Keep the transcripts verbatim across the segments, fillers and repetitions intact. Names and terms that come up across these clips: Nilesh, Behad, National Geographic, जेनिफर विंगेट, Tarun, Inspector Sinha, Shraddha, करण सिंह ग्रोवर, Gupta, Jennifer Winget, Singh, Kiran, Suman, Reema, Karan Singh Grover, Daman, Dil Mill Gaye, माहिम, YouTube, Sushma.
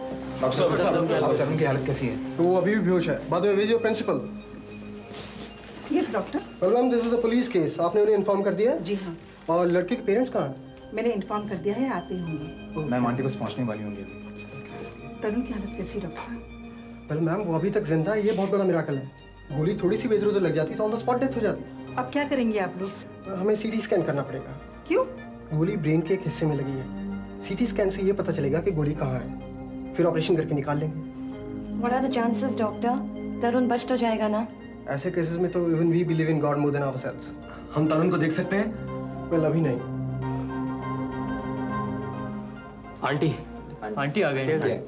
Doctor साहब, तरुण की हालत कैसी है? वो अभी भी बेहोश है। बाय द वे, जो principal. Yes doctor. Ma'am, this is a police case. आपने उन्हें इन्फॉर्म कर दिया है? जी हाँ। और लड़की के पेरेंट्स कहाँ हैं? मैंने इन्फॉर्म कर दिया है, आते होंगे। मैम, आंटी बस पहुँचने वाली होंगी। तरुण की हालत कैसी है डॉक्टर साहब? वेल मैम, वो अभी तक जिंदा है, ये बहुत बड़ा मिराकल है। गोली थोड़ी सी बेदरूद लग जाती तो ऑन द स्पॉट डेथ हो जाती। अब क्या करेंगे आप लोग? हमें सीटी स्कैन करना पड़ेगा। क्यों? गोली ब्रेन के एक हिस्से में लगी है। सीटी स्कैन से ये पता चलेगा कि गोली कहाँ है, फिर ऑपरेशन करके निकाल लेंगे। What are the chances doctor? Tarun बच तो जाएगा ना? ऐसे केसेस में तो even we believe in God more than ourselves. हम तरुण को देख सकते हैं? वेल अभी नहीं। आंटी, आंटी आ गई।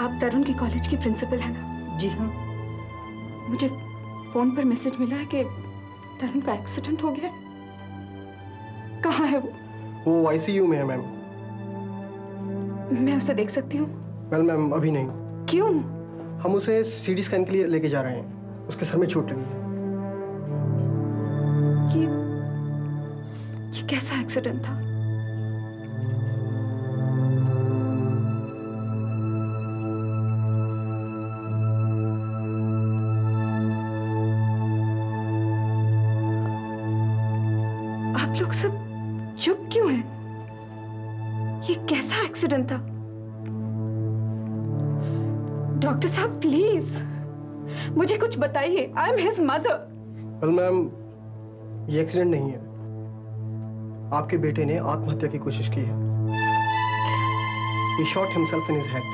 आप तरुण की कॉलेज की प्रिंसिपल है ना? जी हाँ। मुझे फोन पर मैसेज मिला है कि तरुण का एक्सीडेंट हो गया है। कहाँ है वो? वो आईसीयू में है मैम। मैं उसे देख सकती हूँ? वेल मैम, अभी नहीं। क्यों? हम उसे सीटी स्कैन के लिए लेके जा रहे हैं। उसके सर में चोट लगी है। ये, ये कैसा एक्सीडेंट था? आप लोग सब चुप क्यों हैं? ये कैसा एक्सीडेंट था? डॉक्टर साहब प्लीज मुझे कुछ बताइए। I am his mother. Well ma'am, ये एक्सीडेंट नहीं है। आपके बेटे ने आत्महत्या की कोशिश की है। He shot himself in his head.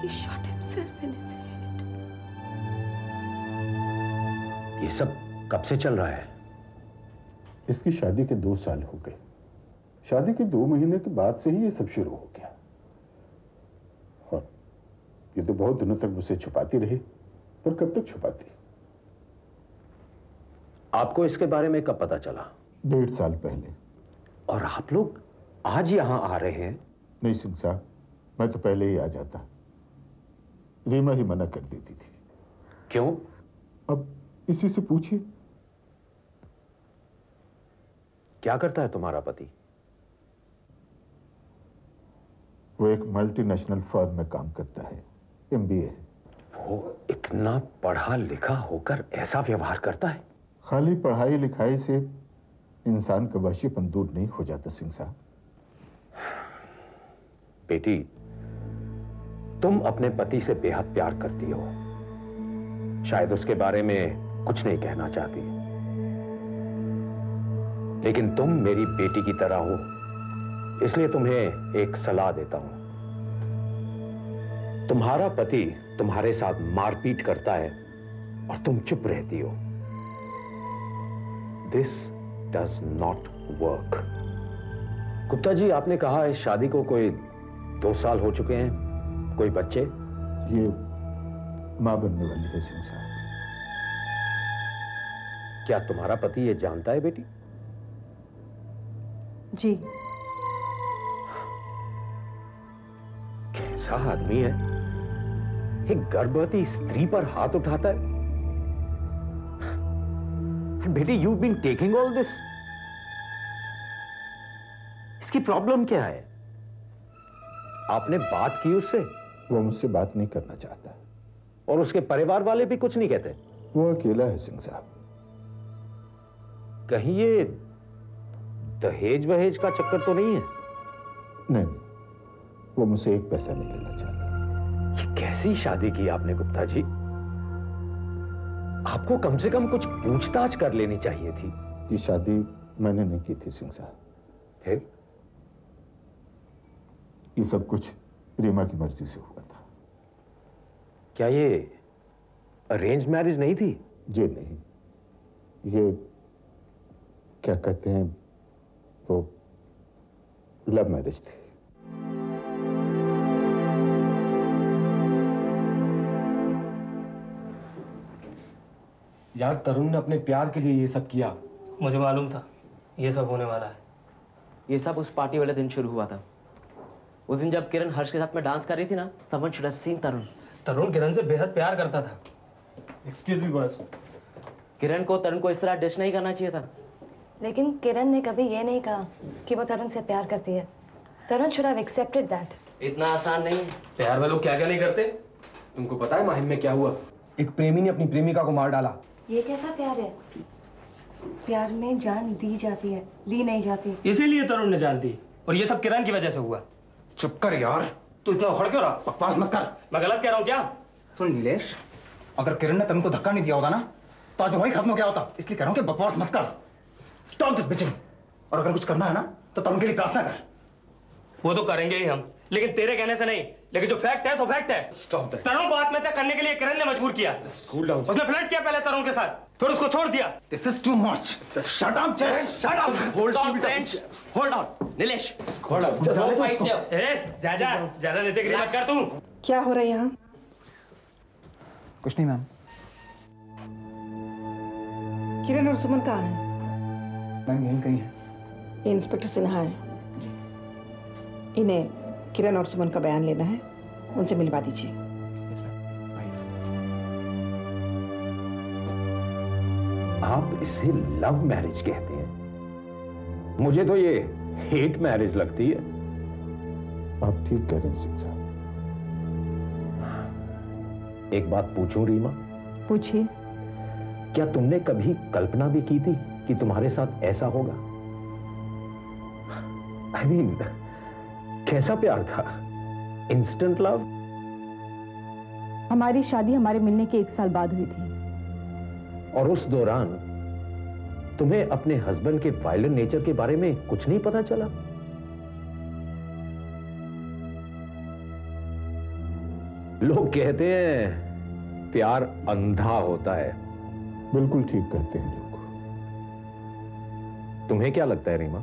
He shot himself in his head. ये सब कब से चल रहा है? इसकी शादी के दो साल हो गए। शादी के दो महीने के बाद से ही ये सब शुरू हो गया। और ये तो बहुत दिनों तक मुझसे छुपाती रही, पर कब तक छुपाती? आपको इसके बारे में कब पता चला? डेढ़ साल पहले। और आप लोग आज यहाँ आ रहे हैं? नहीं सिंह साहब, मैं तो पहले ही आ जाता। रीमा ही मना कर देती थी। क्यों? अब इसी से पूछिए। क्या करता है तुम्हारा पति? वो एक मल्टीनेशनल फर्म में काम करता है, एमबीए। वो इतना पढ़ा लिखा होकर ऐसा व्यवहार करता है? खाली पढ़ाई लिखाई से इंसान का वहशीपन दूर नहीं हो जाता सिंह साहब। बेटी, तुम अपने पति से बेहद प्यार करती हो, शायद उसके बारे में कुछ नहीं कहना चाहती, लेकिन तुम मेरी बेटी की तरह हो, इसलिए तुम्हें एक सलाह देता हूं। तुम्हारा पति तुम्हारे साथ मारपीट करता है और तुम चुप रहती हो। This does not work. Gupta ji, आपने कहा इस शादी को कोई दो साल हो चुके हैं, कोई बच्चे? ये मां बनने वाली है सिंह साहब। क्या तुम्हारा पति ये जानता है बेटी? जी। कैसा आदमी है, एक गर्भवती स्त्री पर हाथ उठाता है। बेटी, you been taking all this. इसकी प्रॉब्लम क्या है? आपने बात की उससे? वो मुझसे बात नहीं करना चाहता। और उसके परिवार वाले भी कुछ नहीं कहते? वो अकेला है सिंह साहब। कहीं ये दहेज वहेज का चक्कर तो नहीं है? नहीं, वो मुझसे एक पैसा नहीं लेना चाहता। ये कैसी शादी की आपने गुप्ता जी? आपको कम से कम कुछ पूछताछ कर लेनी चाहिए थी। ये शादी मैंने नहीं की थी सिंह साहब। फिर? ये सब कुछ रीमा की मर्जी से हुआ था। क्या ये अरेंज मैरिज नहीं थी? जी नहीं, ये क्या कहते हैं, वो लव मैरिज थी। यार, तरुण ने अपने प्यार के लिए ये सब किया। मुझे मालूम था ये सब होने वाला है। ये सब उस पार्टी वाले दिन शुरू हुआ था, उस दिन जब किरण हर्ष के साथ में डांस कर रही थी ना। Someone should have seen Tarun. Tarun Kiran से बेहद प्यार करता था। एक्सक्यूज मी बॉस, किरण को तरुण को इस तरह डिश नहीं करना चाहिए था। लेकिन किरण ने कभी ये नहीं कहा कि वो तरुण से प्यार करती है। तरुण should have accepted that। इतना आसान नहीं। प्यार में लोग क्या क्या नहीं करते। तुमको पता है माहिम में क्या हुआ? एक प्रेमी ने अपनी प्रेमिका को मार डाला। ये कैसा प्यार है? प्यार में जान दी जाती है, ली नहीं जाती। इसीलिए तरुण ने जान दी और ये सब किरण की वजह से हुआ। चुप कर यार, तू इतना उखड़ क्यों रहा? बकवास मत कर। मैं गलत कह रहा हूँ क्या? सुन नीलेश, अगर किरण ने तरुण को धक्का नहीं दिया होता ना तो आज वही खत्म हो गया होता। इसलिए कह रहा हूँ कि बकवास मत कर। Stop this bitching। और अगर कुछ करना है ना तो तरुण के लिए प्रार्थना कर। वो तो करेंगे ही हम, लेकिन तेरे कहने से नहीं। लेकिन जो फैक्ट है सो फैक्ट है। Stop that। तरुण को आत्महत्या करने के लिए किरण ने मजबूर किया। Cool down। उसने फ्लर्ट किया पहले तरुण के साथ, फिर उसको छोड़ दिया। This is too much। Shut up, Jess। Shut up। Hold on, French। Hold on, Nilesh। Hold on। Just go fight here। ए, जा जा, ज़्यादा नेते की बात कर तू। क्या हो रहा है यहाँ? कुछ नहीं मैम। किरण और सुमन कहाँ हैं? मैम यहीं कहीं है। ये इंस्पेक्टर सिन्हा है, इन्हें किरण और सुमन का बयान लेना है, उनसे मिलवा दीजिए। आप इसे लव मैरिज कहते हैं? मुझे तो ये हेट मैरिज लगती है। आप ठीक कह रहे हैं सिंह साहब। एक बात पूछूं रीमा? पूछिए। क्या तुमने कभी कल्पना भी की थी कि तुम्हारे साथ ऐसा होगा? I mean, कैसा प्यार था? Instant love? हमारी शादी हमारे मिलने के एक साल बाद हुई थी। और उस दौरान तुम्हें अपने हस्बैंड के वायलेंट नेचर के बारे में कुछ नहीं पता चला? लोग कहते हैं प्यार अंधा होता है। बिल्कुल ठीक कहते हैं। तुम्हें क्या लगता है रीमा?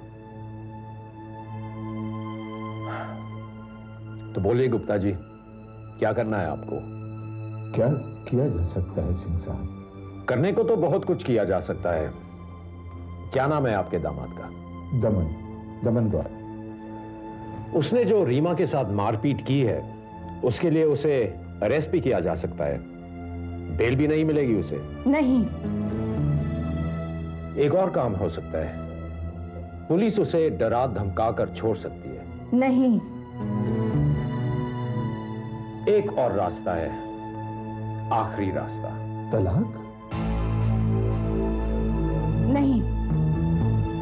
तो बोलिए गुप्ता जी, क्या करना है आपको? क्या किया जा सकता है सिंह साहब? करने को तो बहुत कुछ किया जा सकता है। क्या नाम है आपके दामाद का? दमन, दमन रॉय। उसने जो रीमा के साथ मारपीट की है उसके लिए उसे अरेस्ट भी किया जा सकता है। बेल भी नहीं मिलेगी उसे। नहीं। एक और काम हो सकता है, पुलिस उसे डरा धमका कर छोड़ सकती है। नहीं। एक और रास्ता है, आखिरी रास्ता। तलाक? नहीं,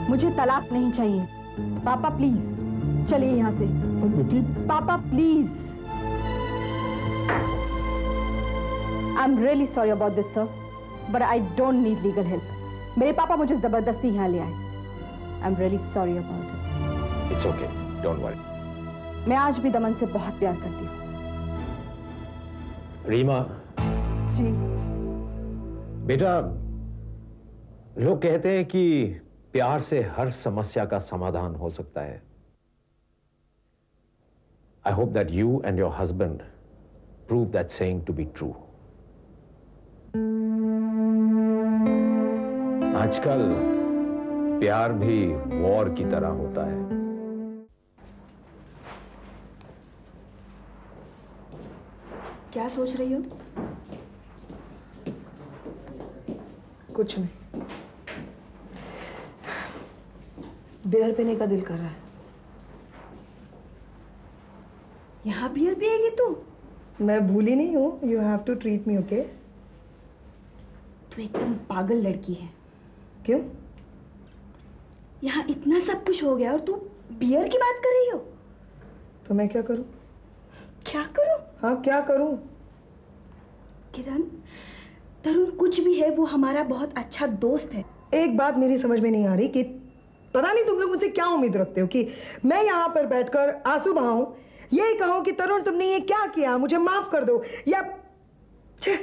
मुझे तलाक नहीं चाहिए। पापा प्लीज चलिए यहाँ से। बेटी। पापा please. I am really sorry about this sir, but I don't need legal help. मेरे पापा मुझे जबरदस्ती यहाँ ले आए। I am really sorry about it. It's okay, don't worry. मैं आज भी दमन से बहुत प्यार करती हूँ। रीमा। जी। बेटा, लोग कहते हैं कि प्यार से हर समस्या का समाधान हो सकता है। I hope that you and your husband prove that saying to be true. आजकल प्यार भी वॉर की तरह होता है। क्या सोच रही हो? कुछ नहीं। बियर पीने का दिल कर रहा है। यहाँ बियर पिएगी तू? मैं भूली नहीं हूँ। You have to treat me okay. तू एकदम पागल लड़की है। क्यों? यहाँ इतना सब कुछ हो गया और तू बियर की बात कर रही हो? तो मैं क्या करूं? क्या करूं? हाँ क्या करूं? किरण, तरुण कुछ भी है वो हमारा बहुत अच्छा दोस्त है। एक बात मेरी समझ में नहीं आ रही कि पता नहीं तुम लोग मुझसे क्या उम्मीद रखते हो कि मैं यहाँ पर बैठकर आंसू बहाऊं, यही कहूं कि तरुण तुमने ये क्या किया मुझे माफ कर दो, या छे।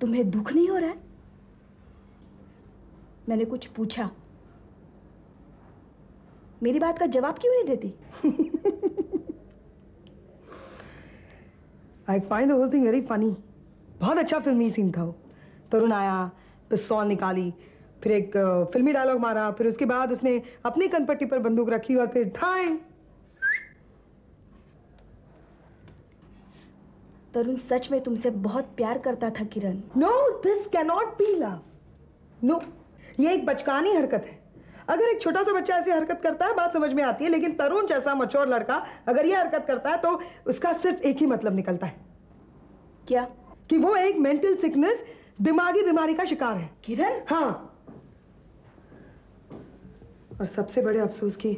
तुम्हें दुख नहीं हो रहा है? मैंने कुछ पूछा, मेरी बात का जवाब क्यों नहीं देती? I find the whole thing very funny। बहुत अच्छा फिल्मी सीन था वो। तरुण आया, पिस्तौल निकाली, फिर एक फिल्मी डायलॉग मारा, फिर उसके बाद उसने अपनी कनपट्टी पर बंदूक रखी और फिर ठाए। तरुण सच में तुमसे बहुत प्यार करता था Kiran. No, this can not be love. No, ये एक बचकानी हरकत है। अगर एक छोटा सा बच्चा ऐसी हरकत करता है बात समझ में आती है, लेकिन तरुण जैसा मच्योर लड़का अगर ये हरकत करता है तो उसका सिर्फ एक ही मतलब निकलता है। क्या? कि वो एक मेंटल सिकनेस, दिमागी बीमारी का शिकार है किरण। हाँ, और सबसे बड़े अफसोस की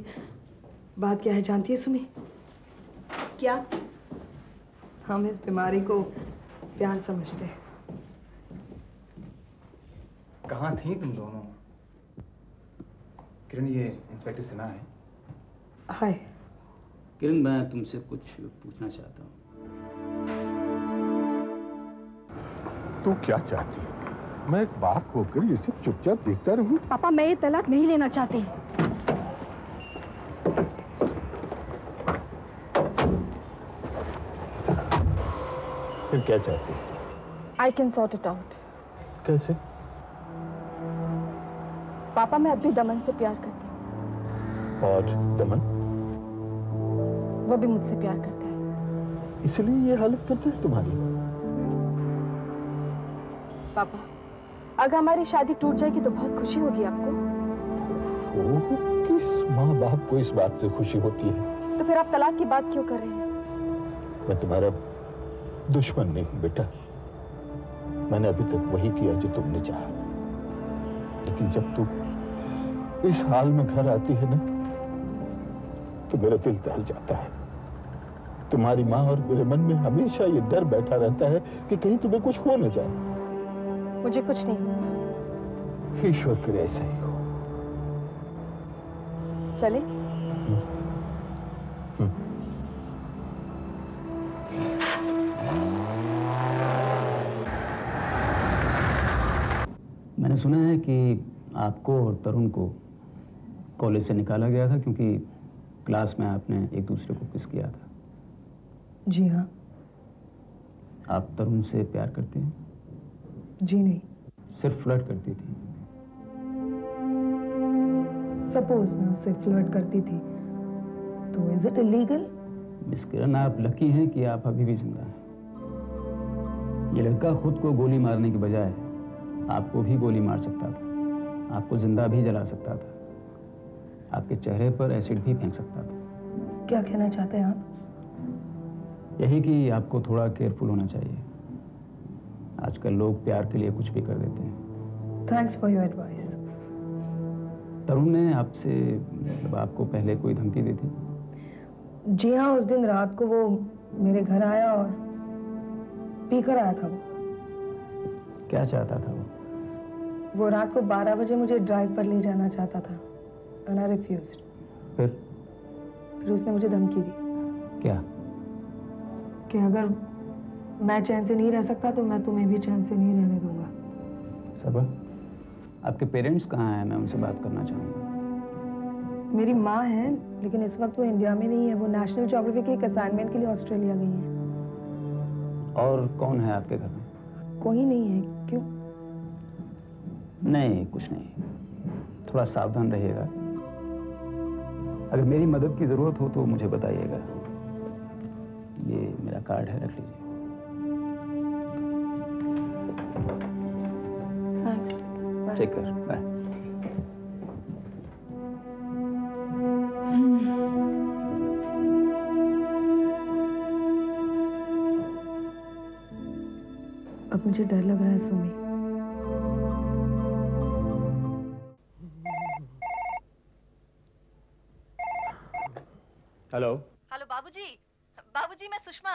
बात क्या है जानती है सुमी? क्या? हम इस बीमारी को प्यार समझते हैं। कहाँ थी तुम दोनों? किरण, ये इंस्पेक्टर सिन्हा है। हाय किरण, मैं तुमसे कुछ पूछना चाहता हूँ। तू क्या चाहती है? मैं एक बाप होकर ये सब चुपचाप देखता रहूँ? पापा, मैं ये तलाक नहीं लेना चाहती। फिर क्या चाहती? I can sort it out. कैसे? पापा, मैं अभी दमन से प्यार करती हूँ। और दमन? वो भी मुझसे प्यार करता है। इसलिए ये हालत करता है तुम्हारी? पापा, अगर हमारी शादी टूट जाएगी तो बहुत खुशी होगी आपको। ओ, किस माँ बाप को इस बात से खुशी होती है? तो फिर आप तलाक की बात क्यों कर रहे हैं? मैं तुम्हारा दुश्मन नहीं बेटा। मैंने अभी तक वही किया जो तुमने चाहा, लेकिन जब तू इस हाल में घर आती है ना तो मेरा दिल दहल जाता है। तुम्हारी माँ और मेरे मन में हमेशा ये डर बैठा रहता है कि कहीं तुम्हें कुछ हो न जाए। मुझे कुछ नहीं होगा। ईश्वर के लिए ऐसा ही हो। चले? मैंने सुना है कि आपको और तरुण को कॉलेज से निकाला गया था क्योंकि क्लास में आपने एक दूसरे को किस किया था। जी हाँ। आप तरुण से प्यार करते हैं? जी नहीं, सिर्फ फ्लर्ट करती थी। सपोज मैं उससे फ्लर्ट करती थी तो is it illegal? Miss Kiran, आप लकी हैं कि आप अभी भी जिंदा हैं। ये लड़का खुद को गोली मारने के बजाय आपको भी गोली मार सकता था, आपको जिंदा भी जला सकता था, आपके चेहरे पर एसिड भी फेंक सकता था। क्या कहना चाहते हैं आप? यही कि आपको थोड़ा केयरफुल होना चाहिए। आजकल लोग प्यार के लिए कुछ भी कर देते हैं। Thanks for your advice. Tarun ने आपसे, मतलब आपको पहले कोई धमकी दी थी? जी हाँ, उस दिन रात को वो मेरे घर आया और पीकर आया था। वो क्या चाहता था? वो वो रात को बारह बजे मुझे ड्राइव पर ले जाना चाहता था। And I refused. फिर? फिर उसने मुझे धमकी दी। क्या? कि अगर मैं चैन से नहीं रह सकता तो मैं तुम्हें भी चैन से नहीं रहने दूंगा। सबा, आपके पेरेंट्स कहाँ हैं? मैं उनसे बात करना चाहूँगा। मेरी माँ है, लेकिन इस वक्त वो इंडिया में नहीं है। वो नेशनल ज्योग्राफी के एक असाइनमेंट के लिए ऑस्ट्रेलिया गई है। और कौन है आपके घर में? कोई नहीं है। क्यों? नहीं, कुछ नहीं। थोड़ा सावधान रहिएगा। अगर मेरी मदद की जरूरत हो तो मुझे बताइएगा। ये मेरा कार्ड है, रख लीजिए। थैंक्स। Take care. बाय। मुझे डर लग रहा है सुमी। हेलो। हेलो बाबूजी। बाबूजी, मैं सुषमा।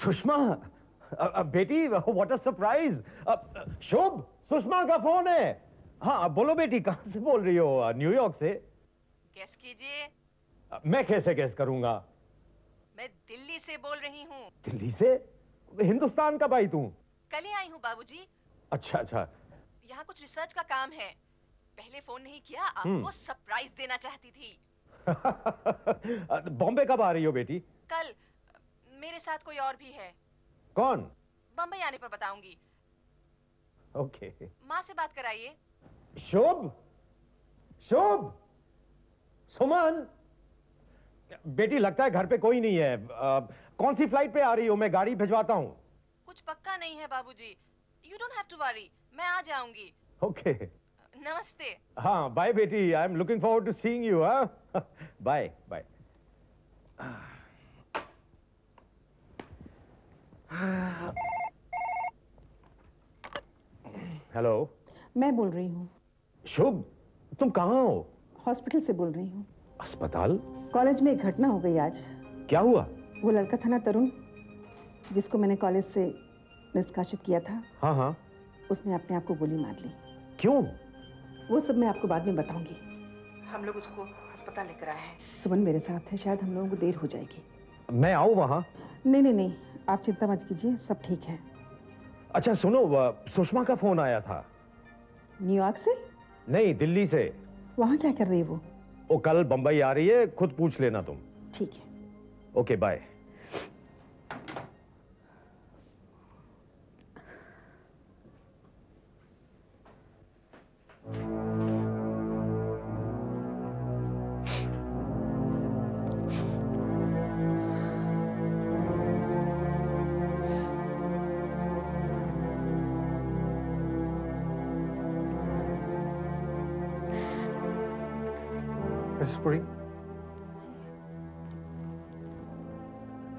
सुषमा? बेटी, what a surprise. Shubh, Sushma का फोन है। हाँ बोलो बेटी, कहाँ से बोल रही हो? न्यूयॉर्क से। गेस कीजिए। मैं कैसे गेस करूंगा? मैं दिल्ली से बोल रही हूँ। दिल्ली से? हिंदुस्तान कब आई तू? कल ही आई हूँ बाबूजी। अच्छा अच्छा। यहाँ कुछ रिसर्च का काम है। पहले फोन नहीं किया, आपको सरप्राइज देना चाहती थी। बॉम्बे कब आ रही हो बेटी? कल। मेरे साथ कोई और भी है। कौन? बम्बई आने पर बताऊंगी। ओके। माँ से बात कराइए। शुभ, शुभ, सुमन। बेटी लगता है घर पे कोई नहीं है। आ, कौन सी फ्लाइट पे आ रही हो? मैं गाड़ी भिजवाता हूँ। कुछ पक्का नहीं है बाबूजी। You don't have to worry. मैं आ जाऊंगी। Okay. नमस्ते। हाँ, bye बेटी। I'm looking forward to seeing you. हाँ, bye, bye. Hello. मैं बोल रही हूँ। शुभ, तुम कहाँ हो? हॉस्पिटल से बोल रही हूँ। अस्पताल? कॉलेज में एक घटना हो गई आज। क्या हुआ? वो लड़का था ना तरुण, जिसको मैंने कॉलेज से निष्कासित किया था। हाँ हाँ। उसने अपने आप को गोली मार ली। क्यों? वो सब मैं आपको बाद में बताऊंगी। हम लोग उसको अस्पताल लेकर आए हैं। सुमन मेरे साथ है, शायद हम लोगों को देर हो जाएगी। मैं आऊँ वहाँ? नहीं नहीं नहीं, आप चिंता मत कीजिए, सब ठीक है। अच्छा सुनो, सुषमा का फोन आया था। न्यूयॉर्क से? नहीं, दिल्ली से। वहाँ क्या कर रही है वो? वो कल बम्बई आ रही है, खुद पूछ लेना तुम। ठीक है। Okay bye.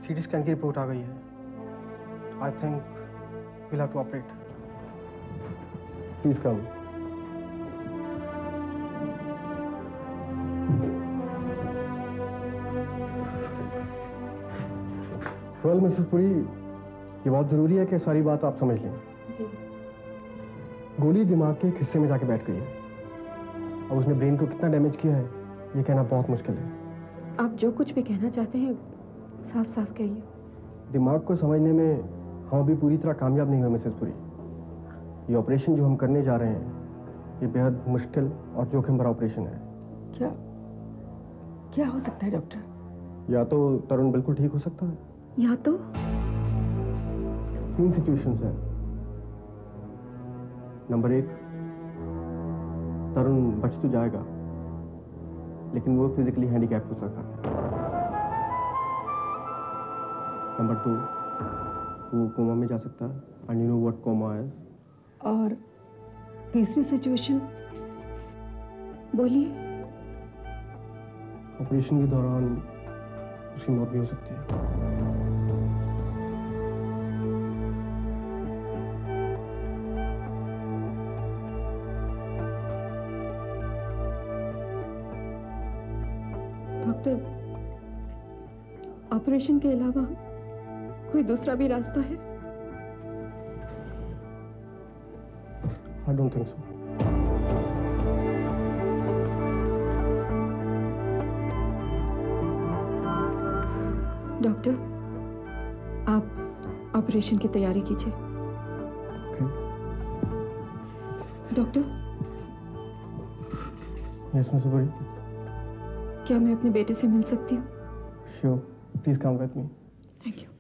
सीटी स्कैन की रिपोर्ट आ गई है। I think we have to operate. Please come. Well Mrs Puri, ये बहुत जरूरी है कि सारी बात आप समझ लें। जी। गोली दिमाग के एक हिस्से में जाके बैठ गई है। अब उसने ब्रेन को कितना डैमेज किया है ये कहना बहुत मुश्किल है। आप जो कुछ भी कहना चाहते हैं साफ साफ कहिए। दिमाग को समझने में हम अभी पूरी तरह कामयाब नहीं हुए मिसेस पुरी। ये ऑपरेशन जो हम करने जा रहे हैं ये बेहद मुश्किल और जोखिम भरा ऑपरेशन है। क्या क्या हो सकता है डॉक्टर? या तो तरुण बिल्कुल ठीक हो सकता है, या तो तीन सिचुएशंस हैं। नंबर एक, तरुण बच तो जाएगा लेकिन वो फिजिकली हैंडीकैप हो सकता है। नंबर दो, वो कोमा में जा सकता है and you know what coma is. और तीसरी सिचुएशन बोलिए। ऑपरेशन के दौरान उसकी मौत भी हो सकती है। ऑपरेशन के अलावा कोई दूसरा भी रास्ता है? I don't think so. Doctor, आप ऑपरेशन की तैयारी कीजिए। Okay. Doctor. Yes, Miss Subari. क्या मैं अपने बेटे से मिल सकती हूँ? Sure. Please come with me. Thank you.